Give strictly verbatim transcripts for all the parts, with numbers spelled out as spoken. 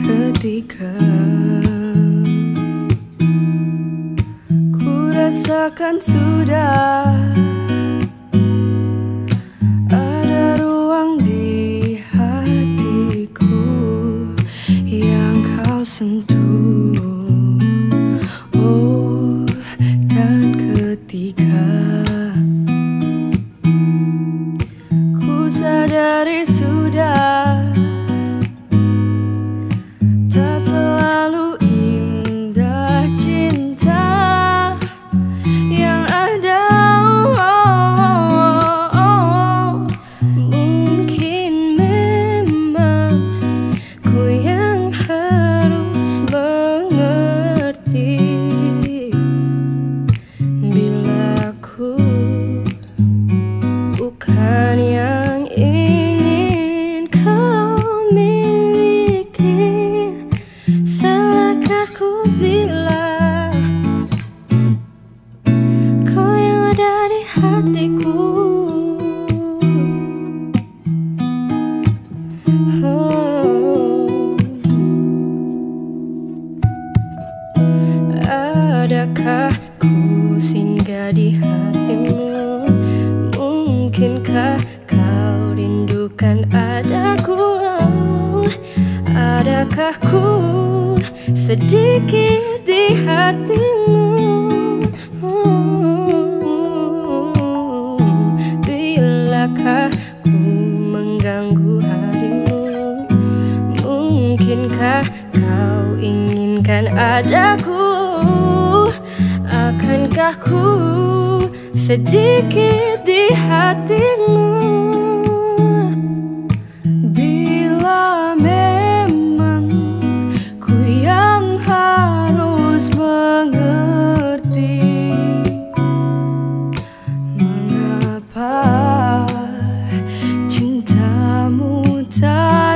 Ketika ku rasakan sudah ada ruang di hatiku yang kau sentuh. Oh, dan ketika ku sadari sudah selalu indah cinta yang ada. Oh, oh, oh. Mungkin memang ku yang harus mengerti bila ku bukan yang ingin kau miliki. Salahkah ku bila kau yang ada di hatiku? Oh. Adakah ku singgah di hatimu? Mungkinkah kau rindukan adaku? Adakah ku sedikit di hatimu? Uh, bilakah ku mengganggu harimu? Mungkinkah kau inginkan adaku? Akankah ku sedikit di hatimu? Bila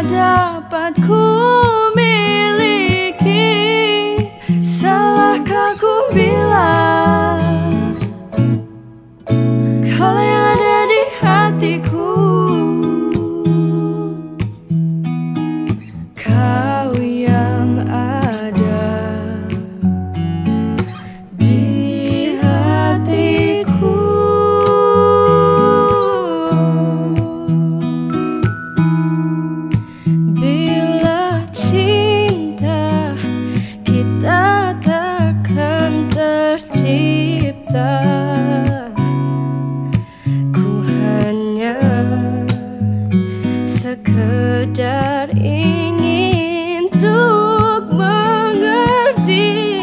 dapat ku miliki, salahkah ku bila kau yang ada di hatiku? Kau yang ada di hatiku. Ku hanya sekedar ingin untuk mengerti.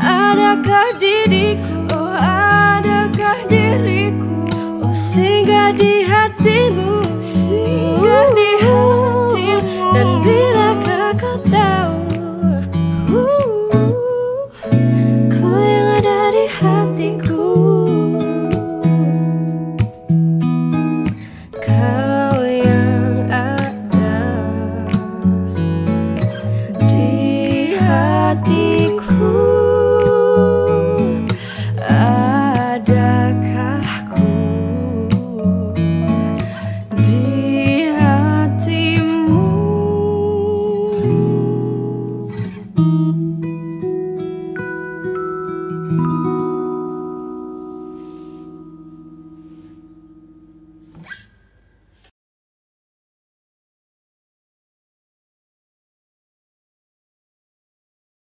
Adakah diriku? Oh, adakah diriku? Oh, singgah di hatimu.